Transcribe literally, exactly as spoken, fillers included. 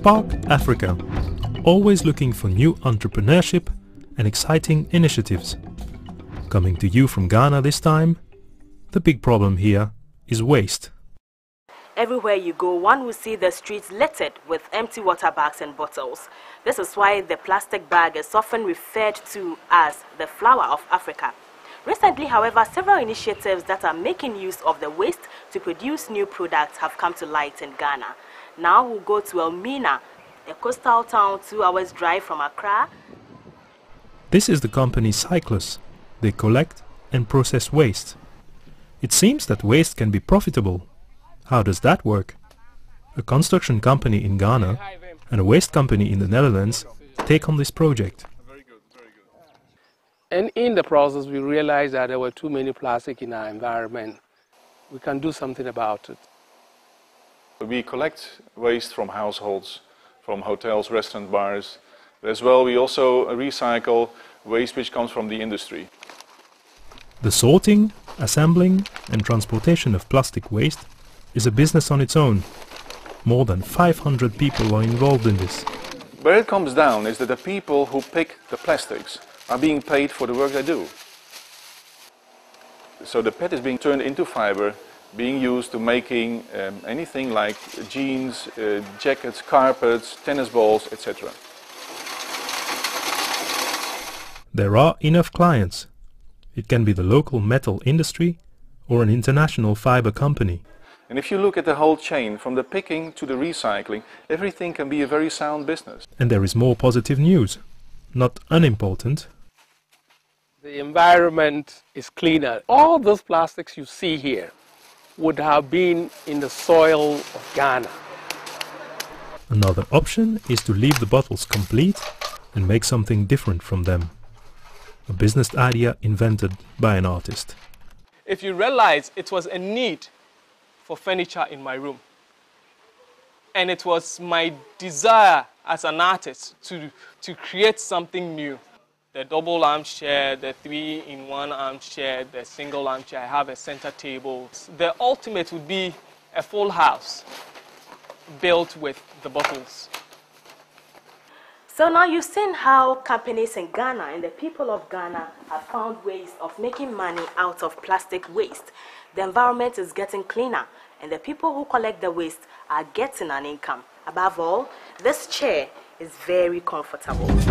Spark Africa, always looking for new entrepreneurship and exciting initiatives. Coming to you from Ghana this time, the big problem here is waste. Everywhere you go, one will see the streets littered with empty water bags and bottles. This is why the plastic bag is often referred to as the flower of Africa. Recently, however, several initiatives that are making use of the waste to produce new products have come to light in Ghana. Now we'll go to Elmina, a coastal town two hours drive from Accra. This is the company Cyclus. They collect and process waste. It seems that waste can be profitable. How does that work? A construction company in Ghana and a waste company in the Netherlands take on this project. And in the process, we realized that there were too many plastic in our environment. We can do something about it. We collect waste from households, from hotels, restaurant, bars. As well, we also recycle waste which comes from the industry. The sorting, assembling and transportation of plastic waste is a business on its own. More than five hundred people are involved in this. Where it comes down is that the people who pick the plastics are being paid for the work they do. So the P E T is being turned into fiber, being used to making um, anything like jeans, uh, jackets, carpets, tennis balls, et cetera. There are enough clients. It can be the local metal industry or an international fiber company. And if you look at the whole chain, from the picking to the recycling, everything can be a very sound business. And there is more positive news, not unimportant. The environment is cleaner. All those plastics you see here would have been in the soil of Ghana. Another option is to leave the bottles complete and make something different from them. A business idea invented by an artist. If you realize it was a need for furniture in my room, and it was my desire as an artist to, to create something new. The double armchair, the three-in-one armchair, the single armchair, I have a center table. The ultimate would be a full house built with the bottles. So now you've seen how companies in Ghana and the people of Ghana have found ways of making money out of plastic waste. The environment is getting cleaner and the people who collect the waste are getting an income. Above all, this chair is very comfortable.